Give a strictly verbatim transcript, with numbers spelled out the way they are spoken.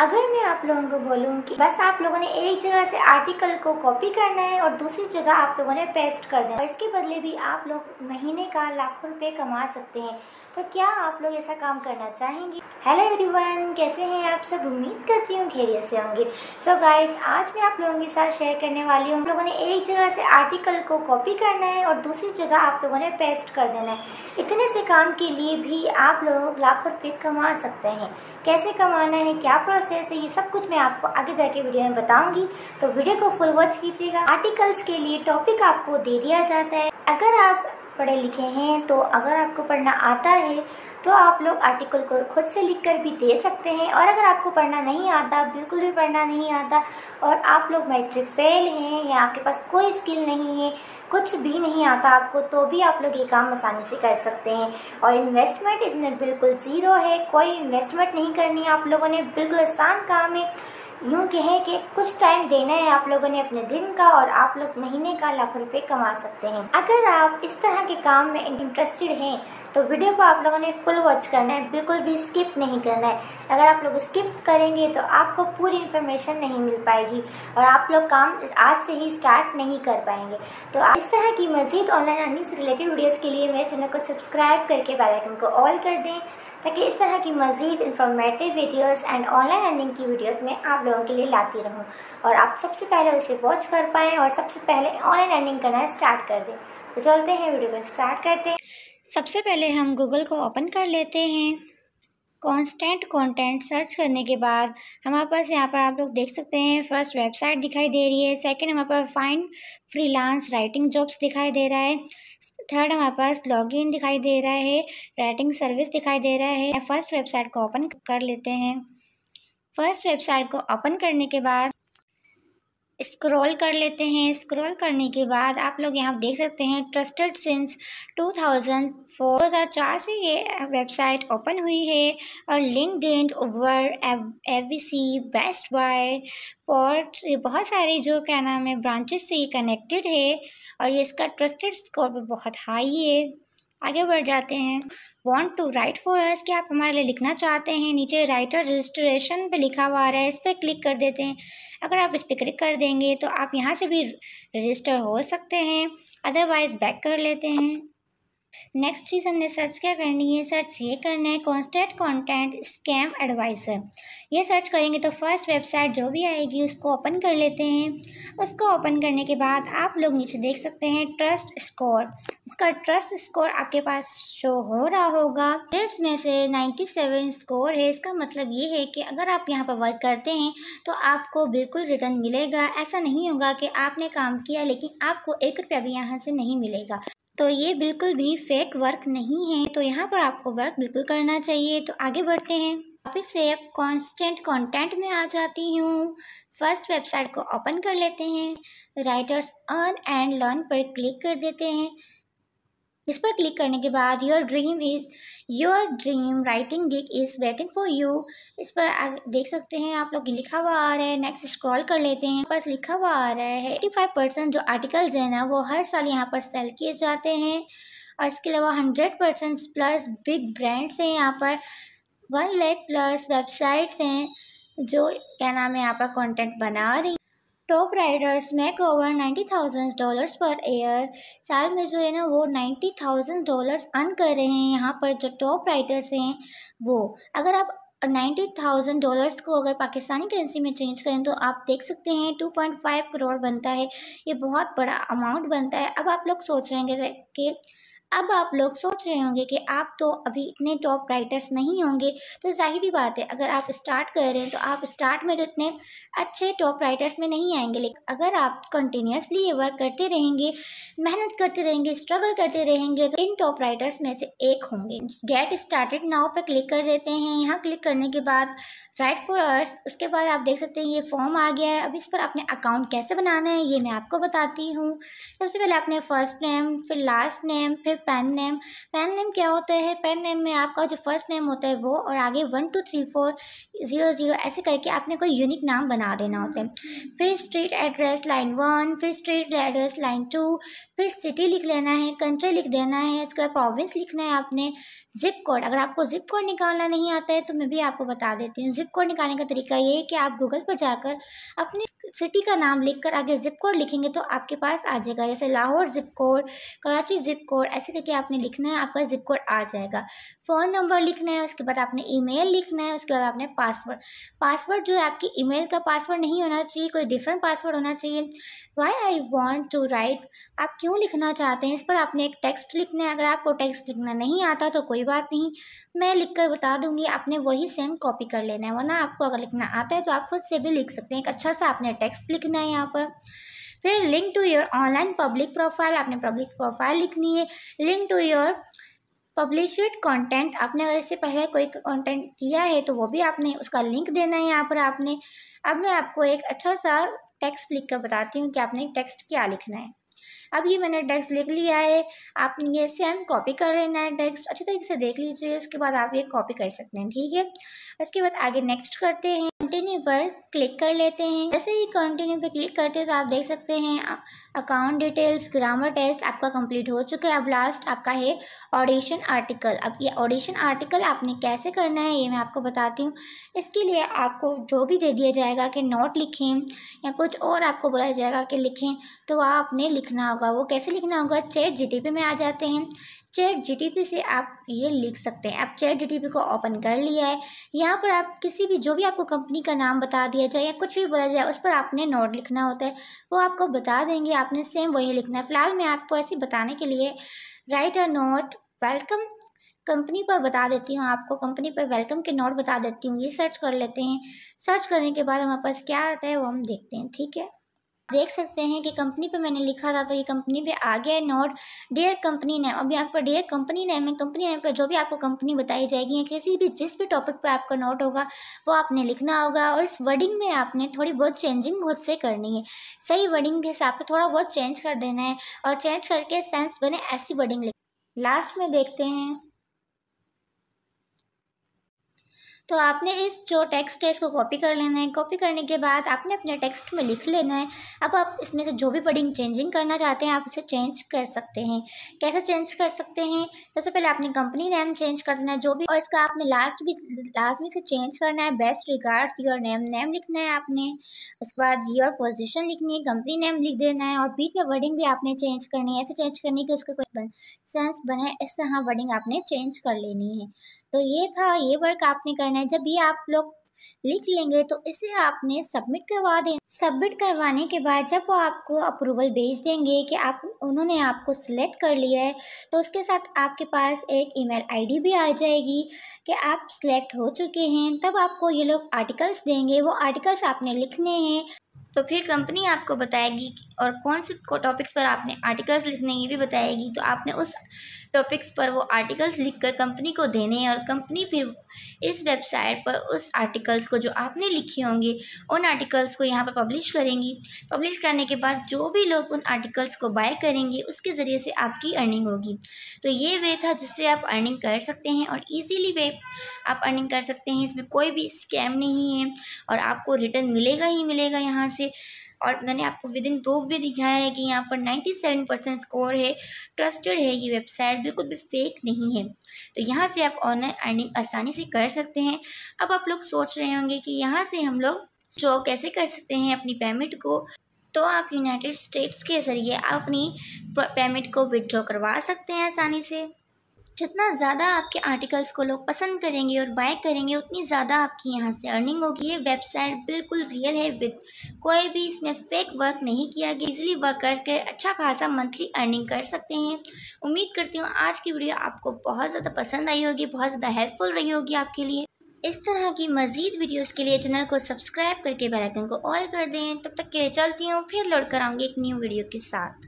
अगर मैं आप लोगों को बोलूँ कि बस आप लोगों ने एक जगह से आर्टिकल को कॉपी करना है और दूसरी जगह आप लोगों ने पेस्ट करना है और इसके बदले भी आप लोग महीने का लाखों रुपए कमा सकते हैं, तो क्या आप लोग ऐसा काम करना चाहेंगे? हेलो एवरीवन, कैसे हैं आप सब? उम्मीद करती हूँ खैरियत से होंगे। सो so गाइस, आज मैं आप लोगों के साथ शेयर करने वाली हूँ, हम लोगों ने एक जगह से आर्टिकल को कॉपी करना है और दूसरी जगह आप लोगों ने पेस्ट कर देना है। इतने से काम के लिए भी आप लोग लाखों रुपये कमा सकते हैं। कैसे कमाना है, क्या प्रोसेस है, ये सब कुछ मैं आपको आगे जाके वीडियो में बताऊंगी, तो वीडियो को फुल वॉच कीजिएगा। आर्टिकल्स के लिए टॉपिक आपको दे दिया जाता है। अगर आप पढ़े लिखे हैं तो अगर आपको पढ़ना आता है तो आप लोग आर्टिकल को खुद से लिखकर भी दे सकते हैं, और अगर आपको पढ़ना नहीं आता, बिल्कुल भी पढ़ना नहीं आता और आप लोग मैट्रिक फेल हैं या आपके पास कोई स्किल नहीं है, कुछ भी नहीं आता आपको, तो भी आप लोग ये काम आसानी से कर सकते हैं। और इन्वेस्टमेंट इसमें बिल्कुल ज़ीरो है, कोई इन्वेस्टमेंट नहीं करनी है आप लोगों ने, बिल्कुल आसान काम है। यूँ कहें कि कुछ टाइम देना है आप लोगों ने अपने दिन का और आप लोग महीने का लाखों रुपए कमा सकते हैं। अगर आप इस तरह के काम में इंटरेस्टेड हैं तो वीडियो को आप लोगों ने फुल वॉच करना है, बिल्कुल भी स्किप नहीं करना है। अगर आप लोग स्किप करेंगे तो आपको पूरी इन्फॉर्मेशन नहीं मिल पाएगी और आप लोग काम आज से ही स्टार्ट नहीं कर पाएंगे। तो इस तरह की मज़ीद ऑनलाइन अर्निंग से रिलेटेड वीडियोज़ के लिए मेरे चैनल को सब्सक्राइब करके बेल आइकन को ऑल कर दें, ताकि इस तरह की मज़ीद informative videos and online earning की वीडियोस में आप लोगों के लिए लाती रहूं और आप सबसे पहले उसे वॉच कर पाएँ और सबसे पहले ऑनलाइन अर्निंग करना स्टार्ट कर दें। तो चलते हैं वीडियो को स्टार्ट करते हैं। सबसे पहले हम गूगल को ओपन कर लेते हैं। कांस्टेंट कंटेंट सर्च करने के बाद हमारे पास यहाँ पर आप लोग देख सकते हैं, फर्स्ट वेबसाइट दिखाई दे रही है, सेकंड हमारे पास फाइंड फ्रीलांस राइटिंग जॉब्स दिखाई दे रहा है, थर्ड हमारे पास लॉगिन दिखाई दे रहा है, राइटिंग सर्विस दिखाई दे रहा है। फर्स्ट वेबसाइट को ओपन कर लेते हैं। फर्स्ट वेबसाइट को ओपन करने के बाद स्क्रॉल कर लेते हैं। स्क्रॉल करने के बाद आप लोग यहाँ देख सकते हैं trusted since two thousand four, दो हज़ार चार से ये वेबसाइट ओपन हुई है और LinkedIn, Uber, AVC, Best Buy, ports, ये बहुत सारे जो क्या नाम है ब्रांचेस से ये कनेक्टेड है और ये इसका ट्रस्टेड स्कोर भी बहुत हाई है। आगे बढ़ जाते हैं। Want to write for us, कि आप हमारे लिए लिखना चाहते हैं, नीचे राइटर रजिस्ट्रेशन पे लिखा हुआ आ रहा है, इस पर क्लिक कर देते हैं। अगर आप इस पर क्लिक कर देंगे तो आप यहाँ से भी रजिस्टर हो सकते हैं, अदरवाइज बैक कर लेते हैं। नेक्स्ट चीज़ हमने सर्च क्या करनी है, सर्च ये करना है कांस्टेंट कंटेंट स्कैम एडवाइज़र। ये सर्च करेंगे तो फर्स्ट वेबसाइट जो भी आएगी उसको ओपन कर लेते हैं। उसको ओपन करने के बाद आप लोग नीचे देख सकते हैं ट्रस्ट स्कोर, इसका ट्रस्ट स्कोर आपके पास शो हो रहा होगा। हंड्रेड्स में से नाइन्टी सेवन स्कोर है, इसका मतलब ये है कि अगर आप यहाँ पर वर्क करते हैं तो आपको बिल्कुल रिटर्न मिलेगा। ऐसा नहीं होगा कि आपने काम किया लेकिन आपको एक रुपया भी यहाँ से नहीं मिलेगा, तो ये बिल्कुल भी फेक वर्क नहीं है। तो यहाँ पर आपको वर्क बिल्कुल करना चाहिए। तो आगे बढ़ते हैं। वापस से अब कांस्टेंट कंटेंट में आ जाती हूँ। फर्स्ट वेबसाइट को ओपन कर लेते हैं, राइटर्स अर्न एंड लर्न पर क्लिक कर देते हैं। इस पर क्लिक करने के बाद your dream is your dream writing gig is waiting for you, इस पर आप देख सकते हैं आप लोग लिखा हुआ आ रहा है। नेक्स्ट स्क्रॉल कर लेते हैं, बस लिखा हुआ आ रहा है एट्टी फाइव परसेंट जो आर्टिकल्स हैं ना वो हर साल यहाँ पर सेल किए जाते हैं और इसके अलावा hundred percent plus big brands हैं, यहाँ पर वन लाख प्लस वेबसाइट्स हैं जो क्या नाम है यहाँ पर कॉन्टेंट बना रही। Top riders make over ninety thousand dollars per year, साल में जो है ना वो नाइन्टी थाउजेंड डॉलर्स अर्न कर रहे हैं यहाँ पर जो टॉप राइडर्स हैं वो। अगर आप नाइन्टी थाउजेंड डॉलर्स को अगर पाकिस्तानी करेंसी में चेंज करें तो आप देख सकते हैं टू पॉइंट फाइव करोड़ बनता है, ये बहुत बड़ा अमाउंट बनता है। अब आप लोग सोच रहे होंगे कि अब आप लोग सोच रहे होंगे कि आप तो अभी इतने टॉप राइटर्स नहीं होंगे, तो जाहिर बात है अगर आप स्टार्ट कर रहे हैं तो आप स्टार्ट में तो इतने अच्छे टॉप राइटर्स में नहीं आएंगे, लेकिन अगर आप कंटिन्यूसली ये वर्क करते रहेंगे, मेहनत करते रहेंगे, स्ट्रगल करते रहेंगे तो इन टॉप राइटर्स में से एक होंगे। गेट स्टार्टेड नाउ पे क्लिक कर देते हैं। यहाँ क्लिक करने के बाद राइट फॉर अर्स, उसके बाद आप देख सकते हैं ये फॉर्म आ गया है। अब इस पर आपने अकाउंट कैसे बनाना है ये मैं आपको बताती हूँ। सबसे पहले आपने फर्स्ट नेम, फिर लास्ट नेम, फिर पेन नेम। पेन नेम क्या होता है, पेन नेम में आपका जो फर्स्ट नेम होता है वो और आगे one two three four zero zero ऐसे करके आपने कोई यूनिक नाम बना देना होता है। फिर स्ट्रीट एड्रेस लाइन वन, फिर स्ट्रीट एड्रेस लाइन टू, फिर सिटी लिख लेना है, कंट्री लिख देना है, इसके बाद प्रोविंस लिखना है आपने, ज़िप कोड, अगर आपको ज़िप कोड निकालना नहीं आता है तो मैं भी आपको बता देती हूँ। ज़िप कोड निकालने का तरीका ये है कि आप गूगल पर जाकर अपने सिटी का नाम लिखकर आगे ज़िप कोड लिखेंगे तो आपके पास आ जाएगा, जैसे Lahore zip code, Karachi zip code, ऐसे करके आपने लिखना है, आपका ज़िप कोड आ जाएगा। फ़ोन नंबर लिखना है, उसके बाद आपने ईमेल लिखना है, उसके बाद आपने पासवर्ड, पासवर्ड जो है आपकी ईमेल का पासवर्ड नहीं होना चाहिए, कोई डिफरेंट पासवर्ड होना चाहिए। Why I want to write, आप क्यों लिखना चाहते हैं, इस पर आपने एक टेक्स्ट लिखना है। अगर आपको टेक्स्ट लिखना नहीं आता तो कोई बात नहीं, मैं लिख कर बता दूंगी, आपने वही सेम कॉपी कर लेना है, वरना आपको अगर लिखना आता है तो आप खुद से भी लिख सकते हैं। एक अच्छा सा आपने टेक्स्ट लिखना है यहाँ पर। फिर link to your online public profile, आपने पब्लिक प्रोफाइल लिखनी है। Link to your published content, आपने अगर इससे पहले कोई कंटेंट किया है तो वो भी आपने उसका लिंक देना है यहाँ पर आपने। अब मैं आपको एक अच्छा सा टेक्स्ट लिख कर बताती हूँ कि आपने टेक्स्ट क्या लिखना है। अब ये मैंने टेक्स्ट लिख लिया है, आपने ये सेम कॉपी कर लेना है, टेक्स्ट अच्छे तरीके से देख लीजिए, उसके बाद आप ये कॉपी कर सकते हैं, ठीक है। उसके बाद आगे नेक्स्ट करते हैं, कंटिन्यू पर क्लिक कर लेते हैं। जैसे ही कंटिन्यू पर क्लिक करते हैं तो आप देख सकते हैं अकाउंट डिटेल्स, ग्रामर टेस्ट आपका कंप्लीट हो चुका है। अब लास्ट आपका है ऑडिशन आर्टिकल। अब ये ऑडिशन आर्टिकल आपने कैसे करना है ये मैं आपको बताती हूँ। इसके लिए आपको जो भी दे दिया जाएगा कि नोट लिखें या कुछ और आपको बोला जाएगा कि लिखें, तो वह आपने लिखना होगा। वो कैसे लिखना होगा, चैट जीटीपी में आ जाते हैं, चैट जीटीपी से आप ये लिख सकते हैं। आप चैट जीटीपी को ओपन कर लिया है, यहाँ पर आप किसी भी जो भी आपको कंपनी का नाम बता दिया जाए या कुछ भी बोला जाए उस पर आपने नोट लिखना होता है, वो आपको बता देंगे, आपने सेम वही लिखना है। फ़िलहाल मैं आपको ऐसे बताने के लिए write a note welcome company पर बता देती हूँ, आपको कंपनी पर वेलकम के नोट बता देती हूँ। ये सर्च कर लेते हैं, सर्च करने के बाद हमारे पास क्या आता है वो हम देखते हैं, ठीक है। देख सकते हैं कि कंपनी पे मैंने लिखा था तो ये कंपनी पे आ गया है नोट डियर कंपनी नेम। अब यहाँ पर डियर कंपनी नेम में कंपनी नेम पर जो भी आपको कंपनी बताई जाएगी या किसी भी जिस भी टॉपिक पे आपका नोट होगा वो आपने लिखना होगा, और इस वर्डिंग में आपने थोड़ी बहुत चेंजिंग खुद से करनी है, सही वर्डिंग के हिसाब से थोड़ा बहुत चेंज कर देना है, और चेंज करके सेंस बने ऐसी वर्डिंग लिख। लास्ट में देखते हैं तो आपने इस जो टेक्स्ट है इसको कॉपी कर लेना है। कॉपी करने के बाद आपने अपने टेक्स्ट में लिख लेना है। अब आप इसमें से जो भी वर्डिंग चेंजिंग करना चाहते हैं आप इसे चेंज कर सकते हैं। कैसे चेंज कर सकते हैं, सबसे पहले आपने कंपनी नेम चेंज करना है जो भी, और इसका आपने लास्ट भी लाजमी से चेंज करना है। Best regards your name, name लिखना है आपने, उसके बाद योर पोजिशन लिखनी है, कंपनी नेम लिख देना है, और बीच में वर्डिंग भी आपने चेंज करनी है, ऐसे चेंज करनी है कि उसका कोई सेंस बने, इस तरह वर्डिंग आपने चेंज कर लेनी है। तो ये था, ये वर्क आपने करना है। जब ये आप लोग लिख लेंगे तो इसे आपने सबमिट करवा दें। सबमिट करवाने के बाद जब वो आपको अप्रूवल भेज देंगे कि आप उन्होंने आपको सिलेक्ट कर लिया है, तो उसके साथ आपके पास एक ईमेल आईडी भी आ जाएगी कि आप सिलेक्ट हो चुके हैं। तब आपको ये लोग आर्टिकल्स देंगे, वो आर्टिकल्स आपने लिखने हैं। तो फिर कंपनी आपको बताएगी और कौन से टॉपिक्स पर आपने आर्टिकल्स लिखने ये भी बताएगी, तो आपने उस टॉपिक्स पर वो आर्टिकल्स लिखकर कंपनी को देने हैं, और कंपनी फिर इस वेबसाइट पर उस आर्टिकल्स को जो आपने लिखे होंगे उन आर्टिकल्स को यहाँ पर पब्लिश करेंगी। पब्लिश करने के बाद जो भी लोग उन आर्टिकल्स को बाय करेंगे उसके ज़रिए से आपकी अर्निंग होगी। तो ये वे था जिससे आप अर्निंग कर सकते हैं, और ईजीली वे आप अर्निंग कर सकते हैं, इसमें कोई भी स्कैम नहीं है, और आपको रिटर्न मिलेगा ही मिलेगा यहाँ से। और मैंने आपको विद इन प्रूफ भी दिखाया है कि यहाँ पर सत्तानवे परसेंट स्कोर है, ट्रस्टेड है ये वेबसाइट, बिल्कुल भी फेक नहीं है। तो यहाँ से आप ऑनलाइन अर्निंग आसानी से कर सकते हैं। अब आप लोग सोच रहे होंगे कि यहाँ से हम लोग जॉब कैसे कर सकते हैं अपनी पेमेंट को, तो आप यूनाइटेड स्टेट्स के ज़रिए आप अपनी पेमेंट को विड्रॉ करवा सकते हैं आसानी से। जितना ज़्यादा आपके आर्टिकल्स को लोग पसंद करेंगे और बाय करेंगे उतनी ज़्यादा आपकी यहाँ से अर्निंग होगी। ये वेबसाइट बिल्कुल रियल है, विद कोई भी इसमें फेक वर्क नहीं किया गया, इजिली वर्क करके अच्छा खासा मंथली अर्निंग कर सकते हैं। उम्मीद करती हूँ आज की वीडियो आपको बहुत ज़्यादा पसंद आई होगी, बहुत ज़्यादा हेल्पफुल रही होगी आपके लिए। इस तरह की मज़ीद वीडियोज़ के लिए चैनल को सब्सक्राइब करके बेल आइकन को ऑल कर दें। तब तक के लिए चलती हूँ, फिर लौट कर आऊँगी एक न्यू वीडियो के साथ।